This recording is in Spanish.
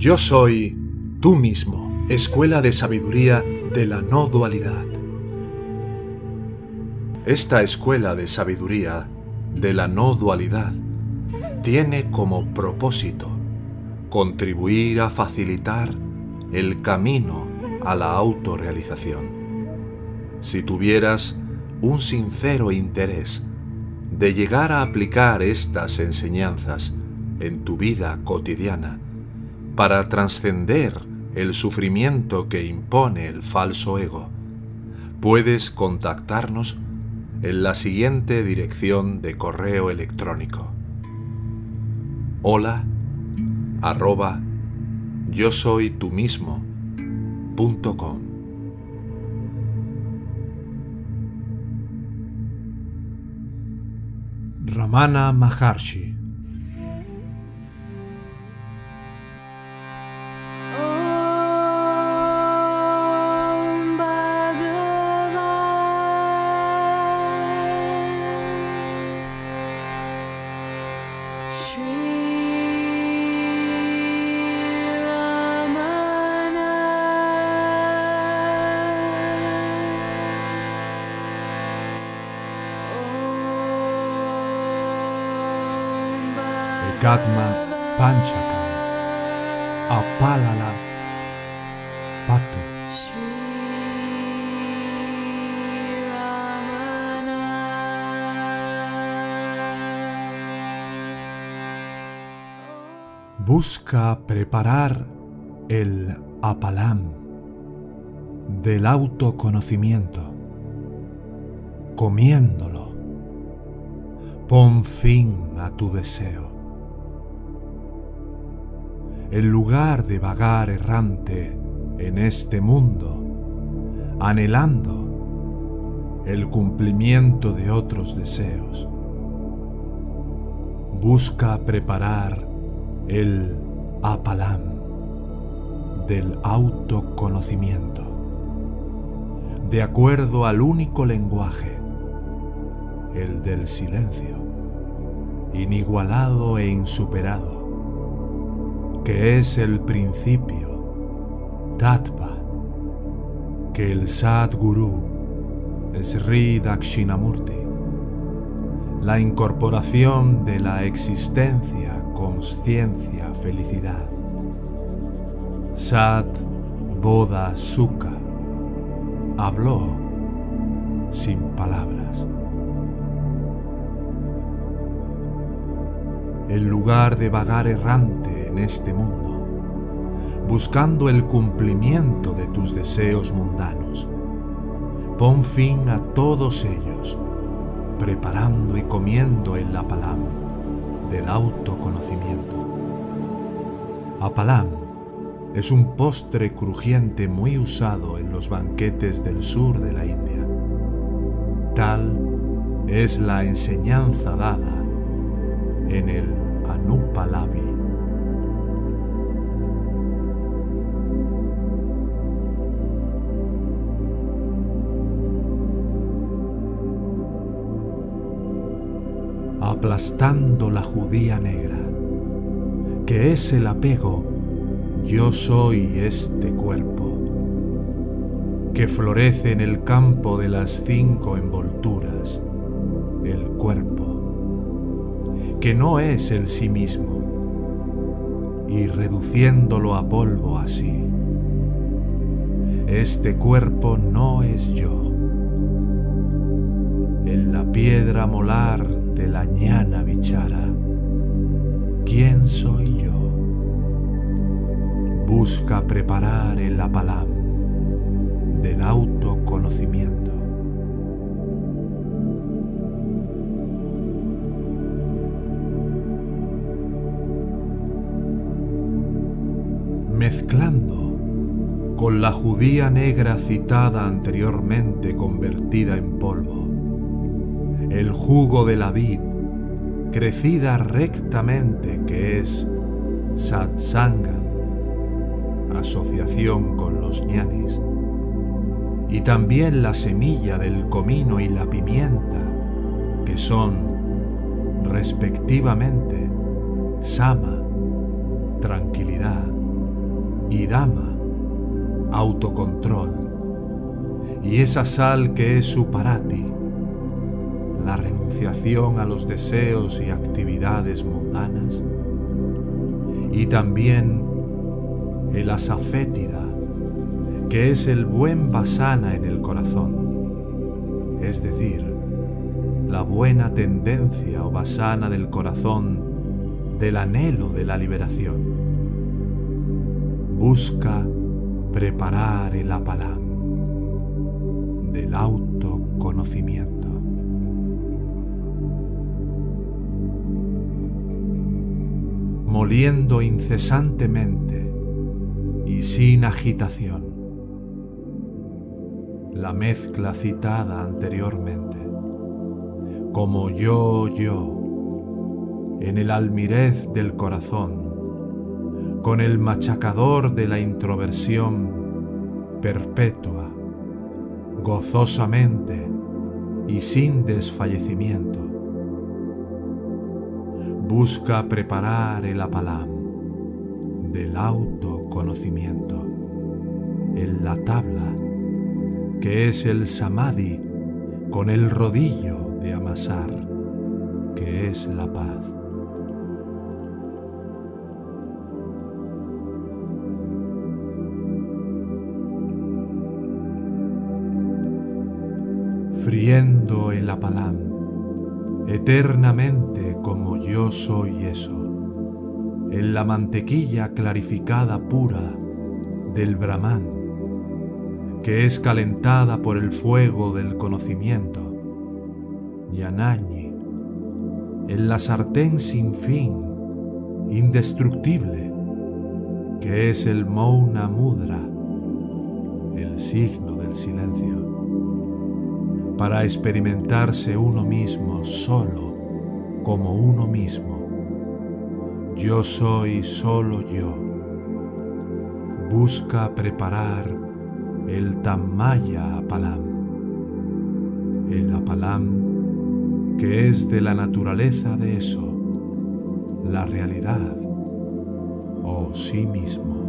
Yo soy tú mismo, Escuela de Sabiduría de la No Dualidad. Esta Escuela de Sabiduría de la No Dualidad tiene como propósito contribuir a facilitar el camino a la autorrealización. Si tuvieras un sincero interés de llegar a aplicar estas enseñanzas en tu vida cotidiana para trascender el sufrimiento que impone el falso ego, puedes contactarnos en la siguiente dirección de correo electrónico: hola@yosoytumismo.com. Ramana Maharshi. Ekatma Panchakam, Apalala Patu. Busca preparar el apalam del autoconocimiento, comiéndolo. Pon fin a tu deseo. En lugar de vagar errante en este mundo, anhelando el cumplimiento de otros deseos, busca preparar el apalam del autoconocimiento, de acuerdo al único lenguaje, el del silencio, inigualado e insuperado, que es el principio, Tatva, que el Sadguru, Sri Dakshinamurti, la incorporación de la existencia, consciencia, felicidad, Sad Bodha Sukha, habló sin palabras. En lugar de vagar errante en este mundo, buscando el cumplimiento de tus deseos mundanos, pon fin a todos ellos, preparando y comiendo el apalam del autoconocimiento. Apalam es un postre crujiente muy usado en los banquetes del sur de la India. Tal es la enseñanza dada en el Anupalabi. Aplastando la judía negra, que es el apego, yo soy este cuerpo, que florece en el campo de las 5 envolturas, el cuerpo, que no es el sí mismo, y reduciéndolo a polvo así. Este cuerpo no es yo. En la piedra molar de la ñana bichara, ¿quién soy yo? Busca preparar el apalam del autoconocimiento. Mezclando con la judía negra citada anteriormente convertida en polvo, el jugo de la vid, crecida rectamente, que es satsangam, asociación con los ñanis, y también la semilla del comino y la pimienta, que son, respectivamente, sama, tranquilidad, y dama, autocontrol, y esa sal que es suparati, la renunciación a los deseos y actividades mundanas, y también el asafétida, que es el buen vasana en el corazón, es decir, la buena tendencia o vasana del corazón, del anhelo de la liberación. Busca preparar el apalam del autoconocimiento. Moliendo incesantemente y sin agitación la mezcla citada anteriormente, como yo, en el almirez del corazón, con el machacador de la introversión perpetua, gozosamente y sin desfallecimiento. Busca preparar el apalam del autoconocimiento en la tabla que es el samadhi con el rodillo de amasar que es la paz. Friendo el apalam eternamente como yo soy eso, en la mantequilla clarificada pura del brahman, que es calentada por el fuego del conocimiento, y anani, en la sartén sin fin, indestructible, que es el Mouna mudra, el signo del silencio, para experimentarse uno mismo solo como uno mismo. Yo soy solo yo. Busca preparar el tammaya apalam, el apalam que es de la naturaleza de eso, la realidad o sí mismo.